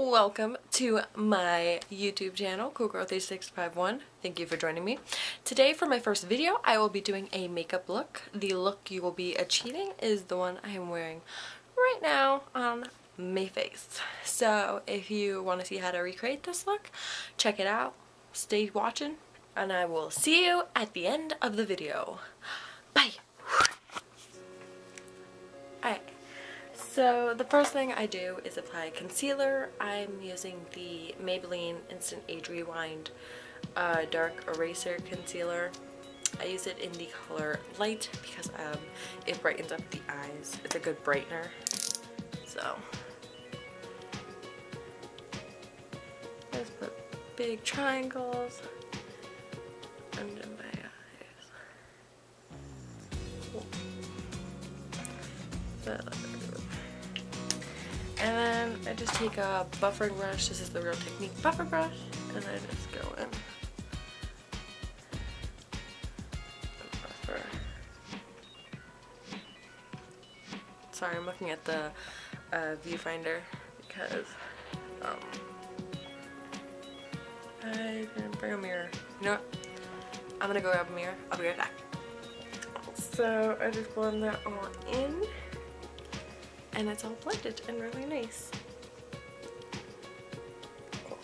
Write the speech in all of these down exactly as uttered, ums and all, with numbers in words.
Welcome to my YouTube channel, Cool Girl thirty-six fifty-one. Thank you for joining me. Today for my first video, I will be doing a makeup look. The look you will be achieving is the one I am wearing right now on my face. So if you want to see how to recreate this look, check it out, stay watching, and I will see you at the end of the video. Bye! Alright. So the first thing I do is apply concealer. I'm using the Maybelline Instant Age Rewind uh, Dark Eraser Concealer. I use it in the color Light because um, it brightens up the eyes. It's a good brightener. So just put big triangles under my eyes. Cool. So, and then I just take a buffering brush. This is the Real Techniques buffer brush, and I just go in the buffer. Sorry, I'm looking at the uh, viewfinder because um, I didn't bring a mirror. You know what? I'm gonna go grab a mirror. I'll be right back. So I just blend that all in. And it's all blended and really nice. Cool.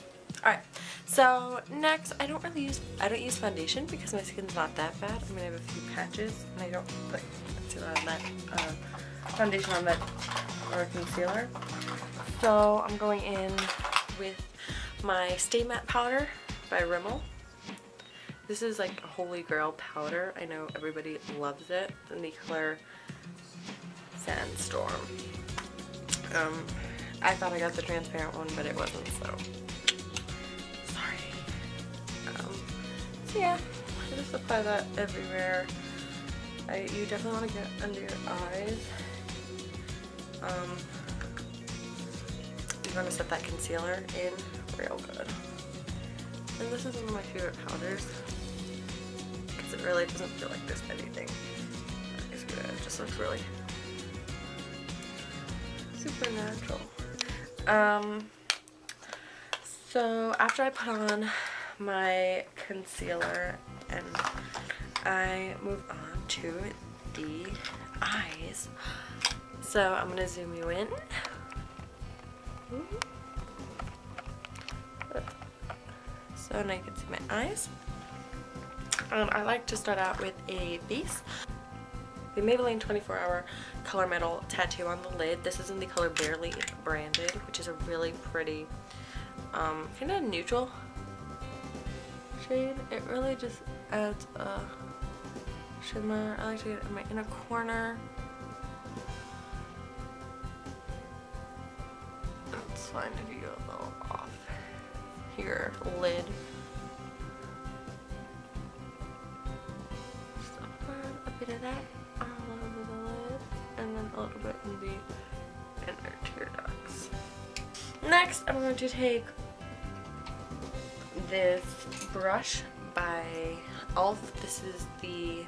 Alright, so next, I don't really use, I don't use foundation because my skin's not that bad. I mean, I have a few patches and I don't put concealer on that, uh, foundation on that, or concealer. So I'm going in with my Stay Matte Powder by Rimmel. This is like a holy grail powder. I know everybody loves it. In the color Sandstorm. Um, I thought I got the transparent one, but it wasn't, so sorry. Um, so yeah, I just apply that everywhere. I, you definitely want to get under your eyes. Um, you want to set that concealer in real good. And this is one of my favorite powders because it really doesn't feel like there's anything. It's good. It just looks really super natural. Um, so after I put on my concealer, and I move on to the eyes. So I'm gonna zoom you in. So now you can see my eyes. And I like to start out with a base. The Maybelline twenty-four hour color metal tattoo on the lid. This is in the color Barely Branded, which is a really pretty, um, kind of neutral shade. It really just adds a shimmer. I like to get it in my inner corner. It's fine if you go a little off your lid. Just a bit of that. A little bit in the inner tear ducts. Next, I'm going to take this brush by Elf. This is the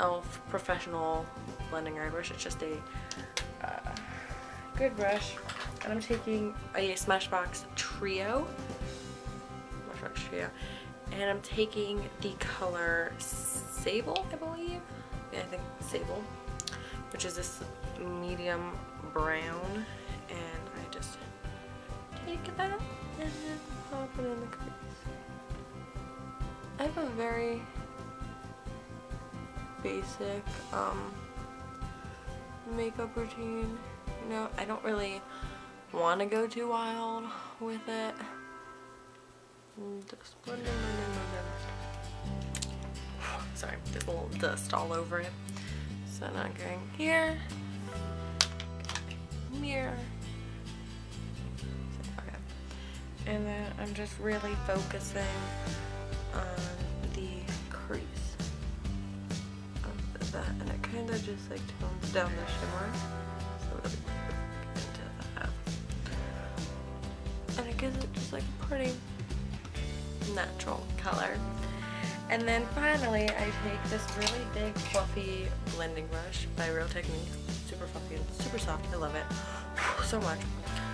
Elf Professional Blending Eyebrush. It's just a uh, good brush. And I'm taking a Smashbox Trio. Smashbox Trio. And I'm taking the color Sable, I believe. Yeah, I think Sable. Which is this medium brown, and I just take that and then pop it in the crease. I have a very basic um, makeup routine. You know, I don't really want to go too wild with it. Just blend it in. Sorry, there's a little dust all over it. So now I'm going here, mirror, okay. And then I'm just really focusing on the crease of that, and it kind of just like tones down the shimmer, so really into that, and it gives it just like a pretty natural color. And then finally, I take this really big, fluffy blending brush by Real Techniques. Super fluffy and super soft. I love it so much.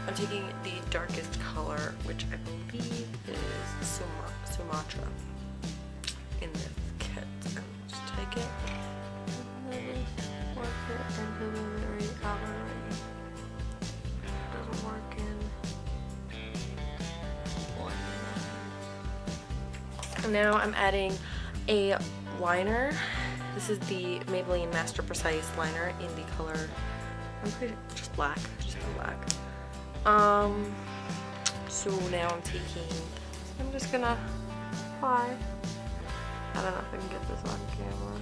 I'm taking the darkest color, which I believe is Sum Sumatra in this kit. So I'll just take it. Doesn't work in one. And now I'm adding a liner. This is the Maybelline Master Precise liner in the color, I'm pretty, just black, just black. Um, so now I'm taking, I'm just gonna apply. I don't know if I can get this on camera.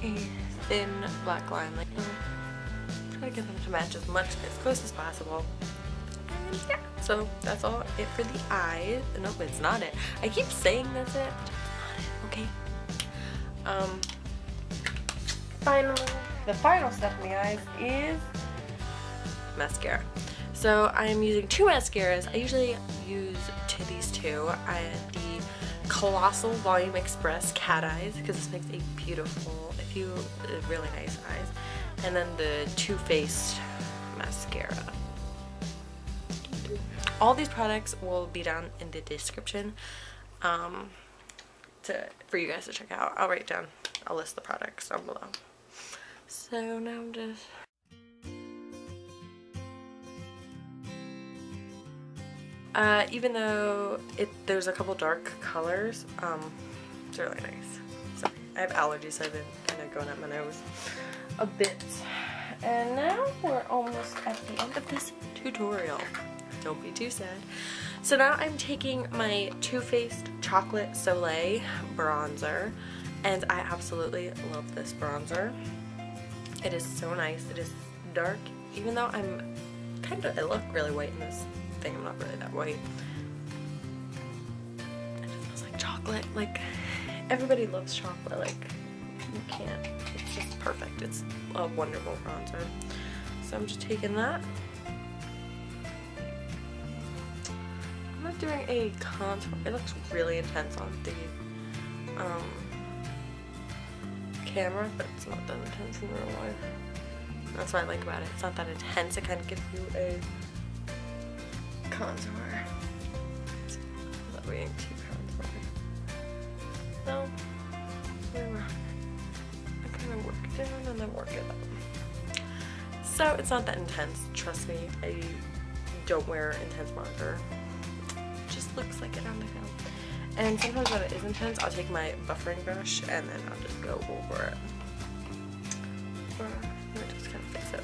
A thin black line, like I'm trying to get them to match as much as close as possible. And yeah, so that's all it for the eyes. No, it's not it. I keep saying that's it, but it's not it. Okay. Um. Finally, the final step in the eyes is mascara. So I'm using two mascaras. I usually use two, these two. I have the Colossal Volume Express Cat Eyes, because this makes a beautiful, a few really nice eyes. And then the Too Faced mascara. All these products will be down in the description um, to, for you guys to check out. I'll write down, I'll list the products down below. So now I'm just... Uh, even though it, there's a couple dark colors, um, it's really nice. So I have allergies, so I've been kind of going up my nose a bit. And now we're almost at the end of this tutorial. Don't be too sad. So now I'm taking my Too Faced Chocolate Soleil bronzer, and I absolutely love this bronzer. It is so nice. It is dark, even though I'm kind of, I look really white in this thing. I'm not really that white. It smells like chocolate. Like, everybody loves chocolate. Like, you can't. It's just perfect. It's a wonderful bronzer. So I'm just taking that. I'm not doing a contour. It looks really intense on the um, camera, but it's not that intense in real life. That's what I like about it. It's not that intense. It kind of gives you a contour. That we ain't too contoured. No. I kind of work it down and then work it up. So it's not that intense. Trust me, I don't wear intense marker. It just looks like it on the film. And sometimes when it is intense, I'll take my buffering brush and then I'll just go over it. Or I'll just kind of fix it.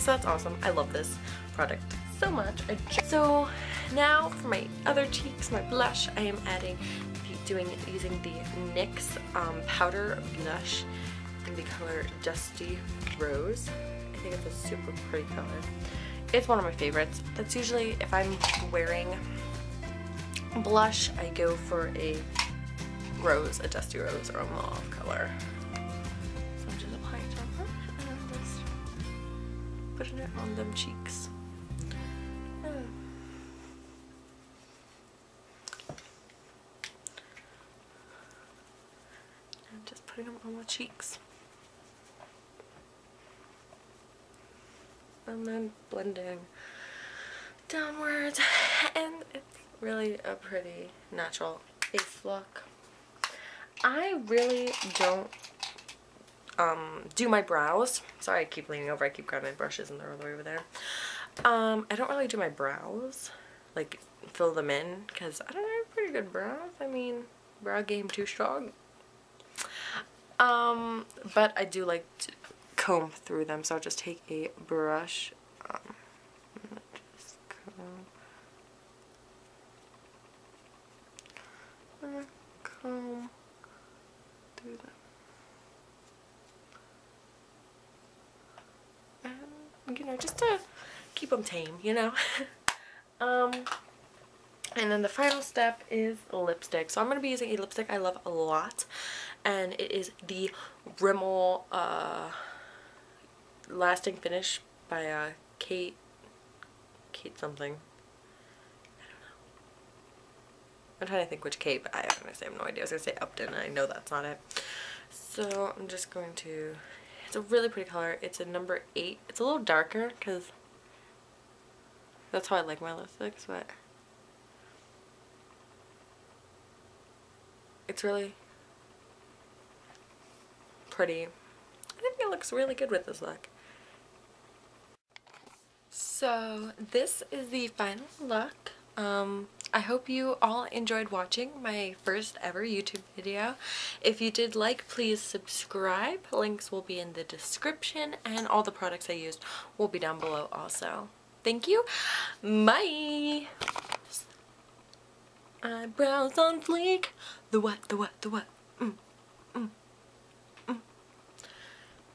So that's awesome. I love this product so much. I just... So now for my other cheeks, my blush, I am adding, doing using the NYX um, powder blush in the color Dusty Rose. I think it's a super pretty color. It's one of my favorites. That's usually if I'm wearing blush, I go for a rose, a dusty rose, or a mauve color. So I'm just applying it on her and I'm just putting it on them cheeks. Them on my cheeks and then blending downwards, and it's really a pretty natural face look. I really don't um, do my brows. Sorry, I keep leaning over, I keep grabbing my brushes and they're all the way over there. Um, I don't really do my brows, like fill them in, because I don't have pretty good brows. I mean, brow game too strong. Um, but I do like to comb through them, so I'll just take a brush, um, just comb, comb through them, and, you know, just to keep them tame, you know. um, And then the final step is lipstick. So I'm going to be using a lipstick I love a lot, and it is the Rimmel uh, Lasting Finish by uh, Kate, Kate something. I don't know. I'm trying to think which Cape. I was going to say, I have no idea. I was going to say Upton, and I know that's not it. So I'm just going to... It's a really pretty color. It's a number eight. It's a little darker because that's how I like my lipsticks, but it's really pretty. I think it looks really good with this look. So this is the final look. Um, I hope you all enjoyed watching my first ever YouTube video. If you did, like, please subscribe. Links will be in the description, and all the products I used will be down below also. Thank you. Bye! Eyebrows on fleek. The what, the what, the what?